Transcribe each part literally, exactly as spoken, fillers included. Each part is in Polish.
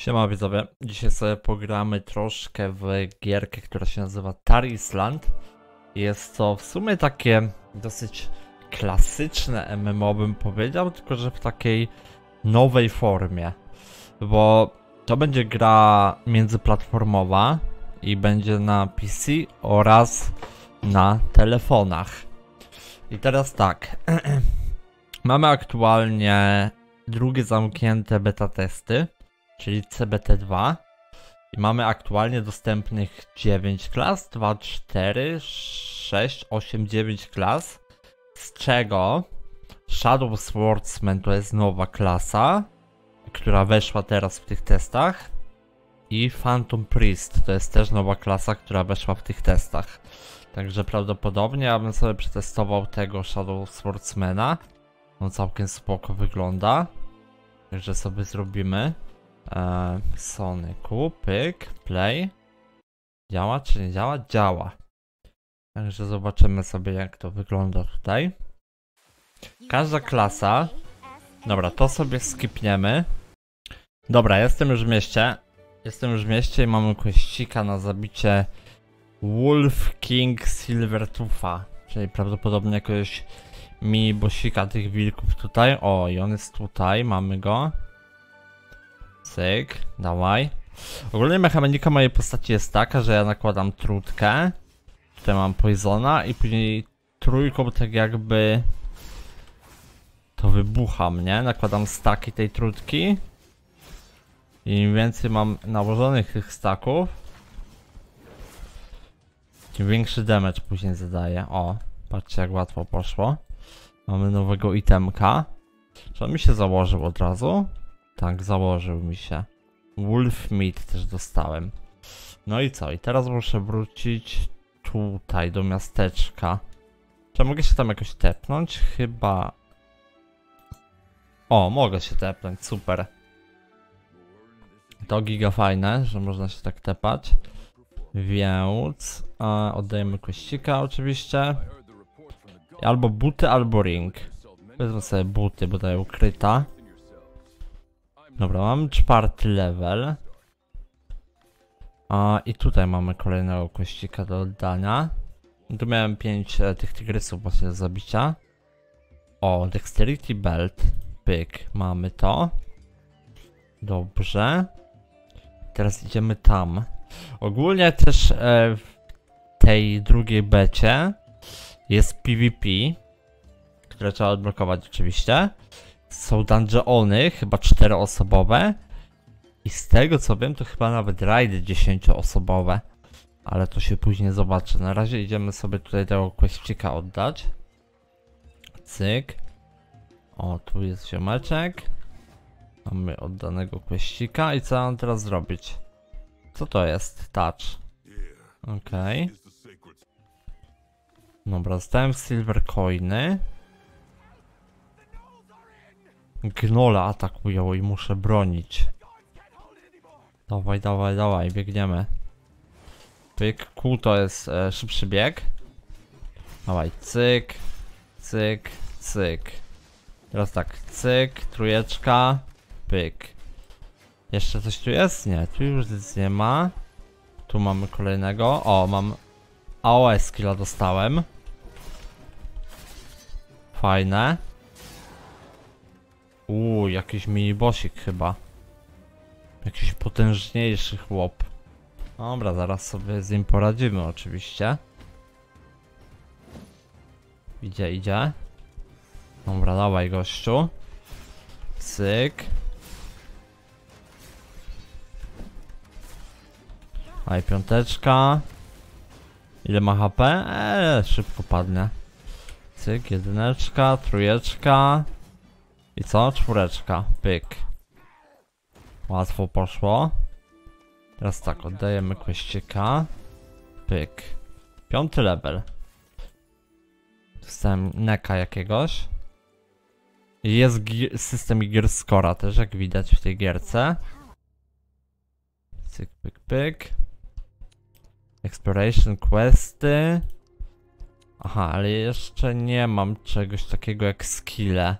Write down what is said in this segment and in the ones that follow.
Siema widzowie, dzisiaj sobie pogramy troszkę w gierkę, która się nazywa Tarisland. Jest to w sumie takie dosyć klasyczne M M O, bym powiedział, tylko że w takiej nowej formie. Bo to będzie gra międzyplatformowa i będzie na P C oraz na telefonach. I teraz tak, mamy aktualnie drugie zamknięte beta testy, czyli C B T dwa, i mamy aktualnie dostępnych dziewięć klas, dwa, cztery, sześć, osiem, dziewięć klas, z czego Shadow Swordsman to jest nowa klasa, która weszła teraz w tych testach, i Phantom Priest to jest też nowa klasa, która weszła w tych testach. Także prawdopodobnie ja bym sobie przetestował tego Shadow Swordsmana, on całkiem spoko wygląda, także sobie zrobimy. Eee, Soniku, pyk, play. Działa czy nie działa? Działa. Także zobaczymy sobie, jak to wygląda tutaj. Każda klasa. Dobra, to sobie skipniemy. Dobra, jestem już w mieście. Jestem już w mieście i mamy kościka na zabicie Wolf King Silver Tuffa. Czyli prawdopodobnie jakiegoś mini bosika tych wilków tutaj. O, i on jest tutaj, mamy go. Cyk, dawaj. Ogólnie mechanika mojej postaci jest taka, że ja nakładam trutkę. Tutaj mam poisona i później trójką tak jakby to wybucham, nie? Nakładam staki tej trutki. I im więcej mam nałożonych tych staków, tym większy damage później zadaję. O, patrzcie, jak łatwo poszło. Mamy nowego itemka. Czy on mi się założył od razu? Tak, założył mi się. Wolf Meat też dostałem. No i co? I teraz muszę wrócić tutaj, do miasteczka. Czy mogę się tam jakoś tepnąć? Chyba... O, mogę się tepnąć, super. To giga fajne, że można się tak tepać. Więc... E, oddajemy kościka oczywiście. Albo buty, albo ring. Wezmę sobie buty, bo daje ukryta. Dobra, mam czwarty level. A, i tutaj mamy kolejnego kościka do oddania. Tu miałem pięć e, tych tygrysów właśnie do zabicia. O, Dexterity Belt. Pyk, mamy to. Dobrze. Teraz idziemy tam. Ogólnie też e, w tej drugiej becie jest PvP, które trzeba odblokować oczywiście. Są dungeony, chyba czteroosobowe, i z tego co wiem, to chyba nawet rajdy dziesięcioosobowe, ale to się później zobaczy. Na razie idziemy sobie tutaj tego questika oddać. Cyk. O, tu jest ziomeczek. Mamy oddanego questika i co mam teraz zrobić? Co to jest? Touch. Okej. Okay. Dobra, dostałem Silver Coiny. Gnola atakują i muszę bronić. Dawaj, dawaj, dawaj, biegniemy. Pyk, Q to jest e, szybszy bieg. Dawaj, cyk, cyk, cyk. Teraz tak, cyk, trójeczka, pyk. Jeszcze coś tu jest? Nie, tu już nic nie ma. Tu mamy kolejnego. O, mam A O S skilla dostałem. Fajne. Uuu, jakiś minibosik chyba. Jakiś potężniejszy chłop. Dobra, zaraz sobie z nim poradzimy oczywiście. Idzie, idzie. Dobra, dawaj gościu. Cyk. A i piąteczka. Ile ma H P? Eee, szybko padnie. Cyk, jedyneczka, trójeczka. I co? Czwóreczka. Pyk. Łatwo poszło. Teraz tak, oddajemy kościka. Pyk. Piąty level. Dostałem neka jakiegoś. Jest system gear score'a też, jak widać w tej gierce. Cyk, pyk, pyk. Exploration questy. Aha, ale jeszcze nie mam czegoś takiego jak skille.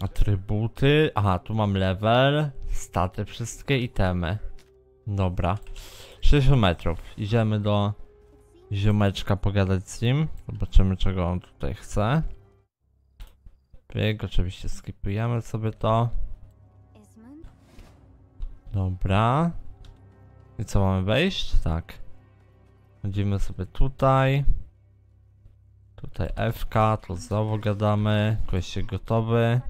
Atrybuty. Aha, tu mam level, staty, wszystkie itemy. Dobra. sześćdziesiąt metrów. Idziemy do ziomeczka pogadać z nim. Zobaczymy, czego on tutaj chce. Pyk, oczywiście skipujemy sobie to. Dobra. I co, mamy wejść? Tak. Chodzimy sobie tutaj. Tutaj F K, tu znowu gadamy. Kościk gotowy.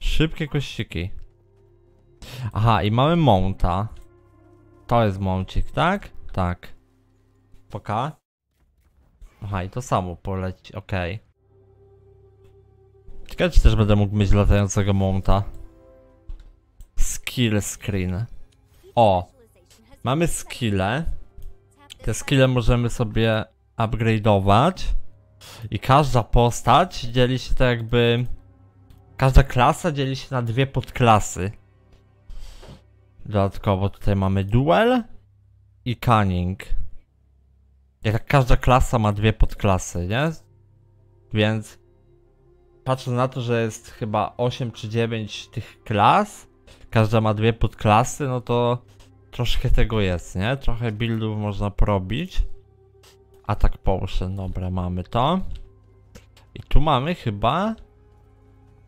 Szybkie kościki. Aha, i mamy mounta. To jest mącik, tak? Tak. Poka. Aha, i to samo poleci, okej. Okay. Ciekawe, czy też będę mógł mieć latającego mounta. Skill screen. O! Mamy skille. Te skille możemy sobie upgrade'ować. I każda postać dzieli się tak jakby... Każda klasa dzieli się na dwie podklasy. Dodatkowo tutaj mamy duel i cunning. Jak tak każda klasa ma dwie podklasy, nie? Więc patrząc na to, że jest chyba osiem czy dziewięć tych klas, każda ma dwie podklasy, no to troszkę tego jest, nie? Trochę buildów można porobić. Attack Potion, dobra, mamy to. I tu mamy chyba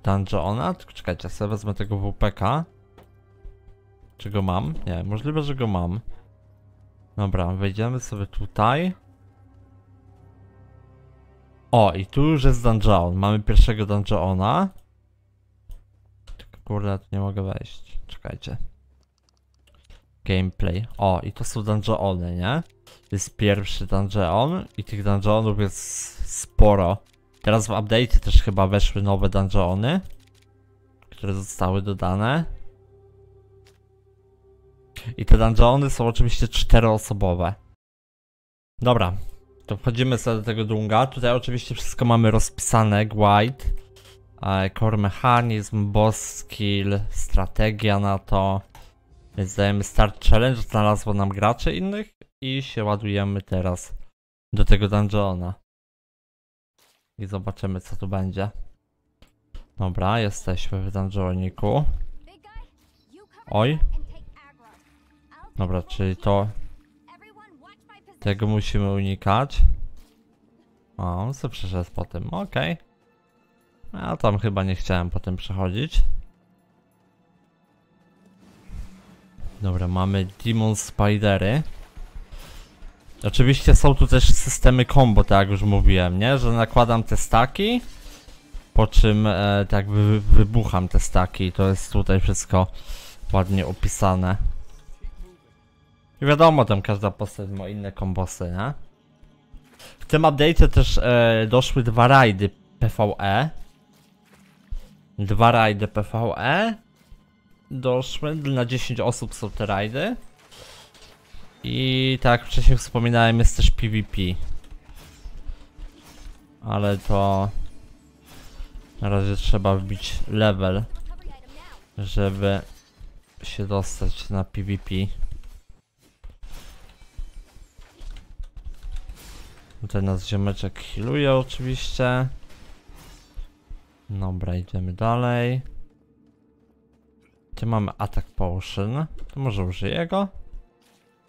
Dungeona. Czekajcie, ja sobie wezmę tego W P K. Czy go mam? Nie, możliwe, że go mam. Dobra, wejdziemy sobie tutaj. O, i tu już jest Dungeon. Mamy pierwszego Dungeona. Kurde, tu nie mogę wejść. Czekajcie. Gameplay. O, i to są Dungeony, nie? To jest pierwszy Dungeon i tych Dungeonów jest sporo. Teraz w update'cie też chyba weszły nowe Dungeony, które zostały dodane. I te dungeony są oczywiście czteroosobowe. Dobra, to wchodzimy sobie do tego dunga. Tutaj oczywiście wszystko mamy rozpisane. Guide, core mechanizm, boss skill, strategia na to. Więc dajemy start challenge, znalazło nam graczy innych. I się ładujemy teraz do tego dungeona. I zobaczymy, co tu będzie. Dobra, jesteśmy w dungeoniku. Oj. Dobra, czyli to... Tego musimy unikać. O, on sobie przeszedł po tym, okej. Okay. Ja tam chyba nie chciałem po tym przechodzić. Dobra, mamy Demon Spidery. Oczywiście są tu też systemy combo, tak jak już mówiłem, nie? Że nakładam te staki, po czym e, tak wy wybucham te staki i to jest tutaj wszystko ładnie opisane. I wiadomo, tam każda postać ma inne kombosy, nie? W tym update'cie też e, doszły dwa rajdy PvE. Dwa rajdy PvE doszły, na dziesięć osób są te rajdy. I tak jak wcześniej wspominałem, jest też PvP. Ale to... Na razie trzeba wbić level, żeby się dostać na PvP. Tutaj nas ziomeczek healuje oczywiście. Dobra, idziemy dalej. Tu mamy Attack Potion. To może użyję go?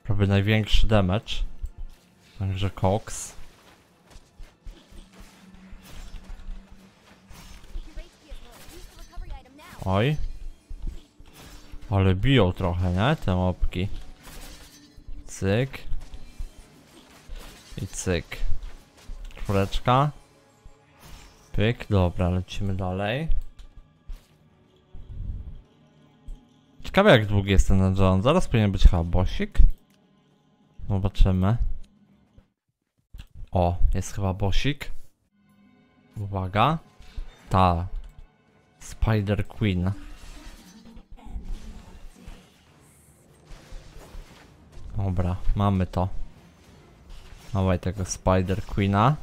Robię największy damage. Także koks. Oj. Ale biją trochę, nie? Te mopki. Cyk. I cyk. Czwóreczka. Pyk. Dobra, lecimy dalej. Ciekawe, jak długi jest ten dungeon. Zaraz powinien być chyba bossik. Zobaczymy. O, jest chyba bossik. Uwaga. Ta. Spider Queen. Dobra, mamy to. Dawaj tego Spider Queena.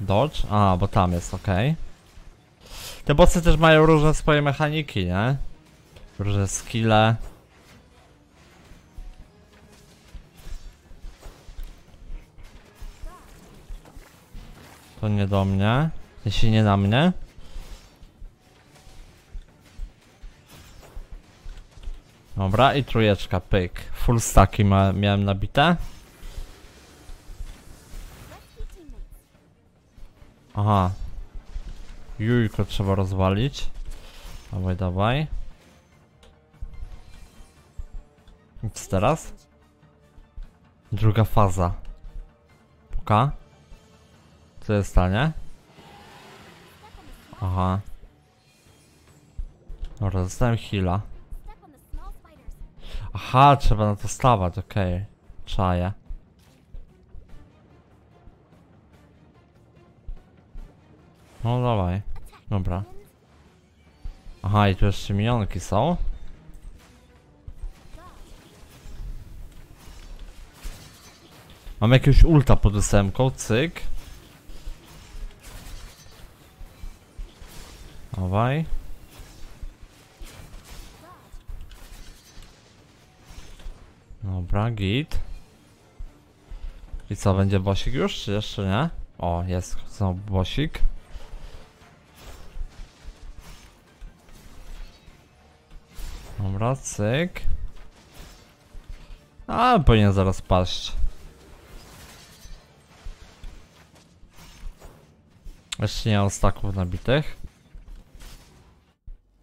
Dodge? A, bo tam jest, okej. Okay. Te bossy też mają różne swoje mechaniki, nie? Różne skille. To nie do mnie. Jeśli nie na mnie. Dobra, i trójeczka, pyk. Full stacki ma, miałem nabite. Aha. Jujko trzeba rozwalić. Dawaj, dawaj. Nic teraz. Druga faza. Puka. Co jest w stanie? Aha. Dobra, dostałem heala. Aha, trzeba na to stawać, okej. Okay. Czaję. No dawaj. Dobra. Aha, i tu jeszcze minionki są. Mam jakiegoś ulta pod ósemką, cyk. Dawaj. Dobra, git. I co, będzie bosik już, czy jeszcze nie? O, jest znowu bosik. Dobra, cyk. A, powinien zaraz paść. Jeszcze nie mam staków nabitych.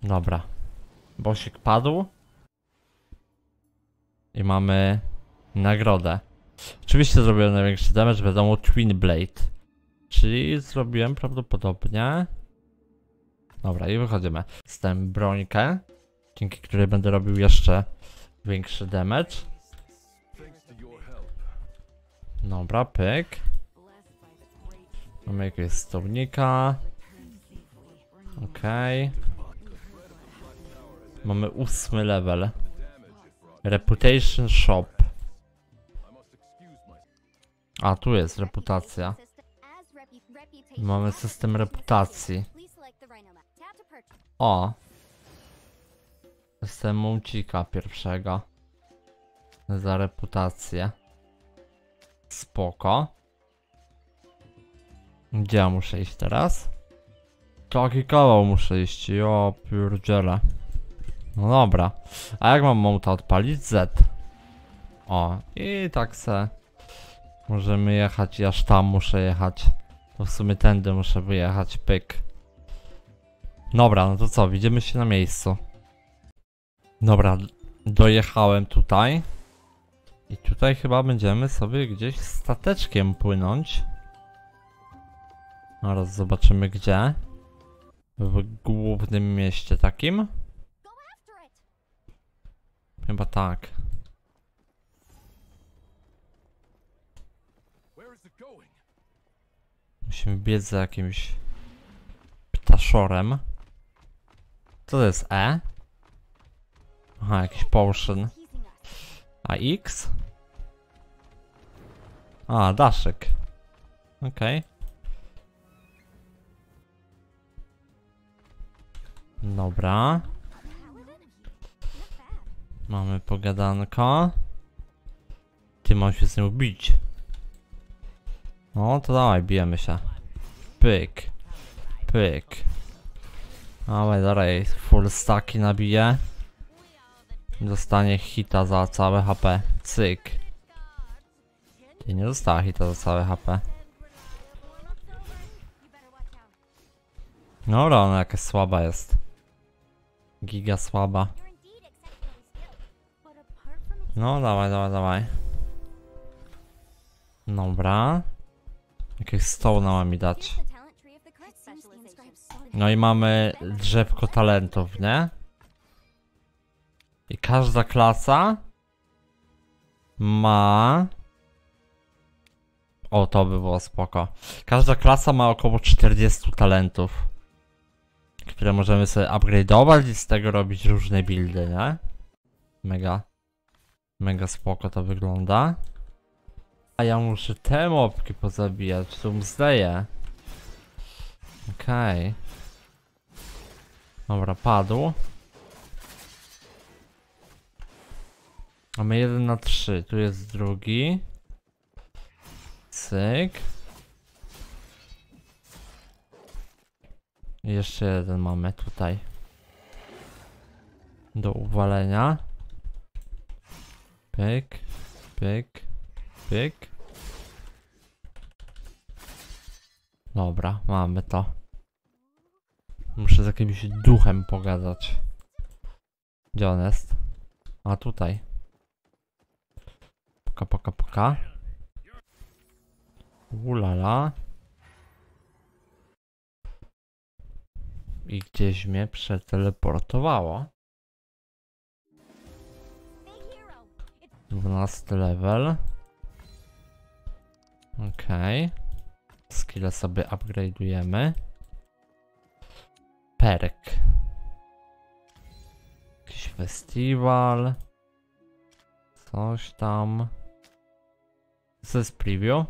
Dobra. Bosik padł. I mamy nagrodę. Oczywiście zrobiłem największy damage, wiadomo, Twin Blade. Czyli zrobiłem prawdopodobnie... Dobra, i wychodzimy. Zdałem brońkę, dzięki której będę robił jeszcze większy damage. Dobra, pyk. Mamy jakiegoś stownika. Okej. Okay. Mamy ósmy level. Reputation Shop. A, tu jest reputacja. Mamy system reputacji. O. Jestem mącika pierwszego. Za reputację. Spoko. Gdzie ja muszę iść teraz? Taki kawał muszę iść. Jo, pierdziele. No dobra. A jak mam mołta odpalić? Z. O, i tak se. Możemy jechać, i aż tam muszę jechać. To w sumie tędy muszę wyjechać, pyk. Dobra, no to co? Widzimy się na miejscu. Dobra, dojechałem tutaj. I tutaj chyba będziemy sobie gdzieś stateczkiem płynąć. Zaraz zobaczymy gdzie. W głównym mieście takim. Chyba tak. Musimy biec za jakimś ptaszorem. Co to jest E? Aha, jakiś potion. A X? A, daszyk. Okej. Okay. Dobra. Mamy pogadanko. Ty, mam się z nią bić. No to dawaj, bijemy się. Pyk. Pyk. Ale dalej, full stacki nabije. Dostanie hita za całe H P. Cyk. Ty, nie dostała hita za całe H P. Dobra, ona jakaś słaba jest. Giga słaba. No, dawaj, dawaj, dawaj. Dobra. Jakieś stołna ma mi dać. No i mamy drzewko talentów, nie? I każda klasa ma... O, to by było spoko. Każda klasa ma około czterdziestu talentów, które możemy sobie upgrade'ować i z tego robić różne buildy, nie? Mega. Mega spoko to wygląda. A ja muszę te mopki pozabijać, tu zdaje. Okej. Okay. Dobra, padł. Mamy jeden na trzy, tu jest drugi. Cyk. Jeszcze jeden mamy tutaj do uwalenia. Pyk, pyk, pyk. Dobra, mamy to. Muszę z jakimś duchem pogadać. Gdzie on jest? A tutaj. Poka, poka, poka. Ulala. I gdzieś mnie przeteleportowało. dwunasty level. Okej. Okay. Skille sobie upgrade'ujemy. Perk. Jakiś festiwal. Coś tam. Co jest preview?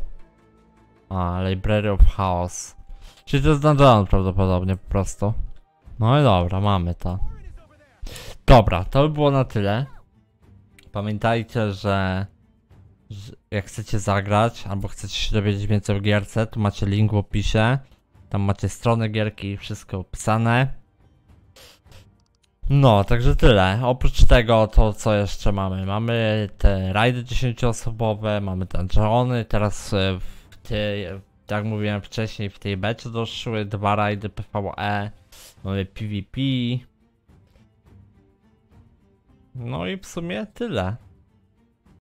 A, Library of Chaos. Czyli to jest dungeon prawdopodobnie po prostu. No i dobra, mamy to. Dobra, to by było na tyle. Pamiętajcie, że jak chcecie zagrać, albo chcecie się dowiedzieć więcej o gierce, to macie link w opisie. Tam macie stronę gierki i wszystko opisane. No, także tyle. Oprócz tego, to co jeszcze mamy? Mamy te rajdy dziesięcioosobowe, mamy dungeony. Teraz, w tej, jak mówiłem wcześniej, w tej becie doszły dwa rajdy PvE. Mamy PvP. No i w sumie tyle.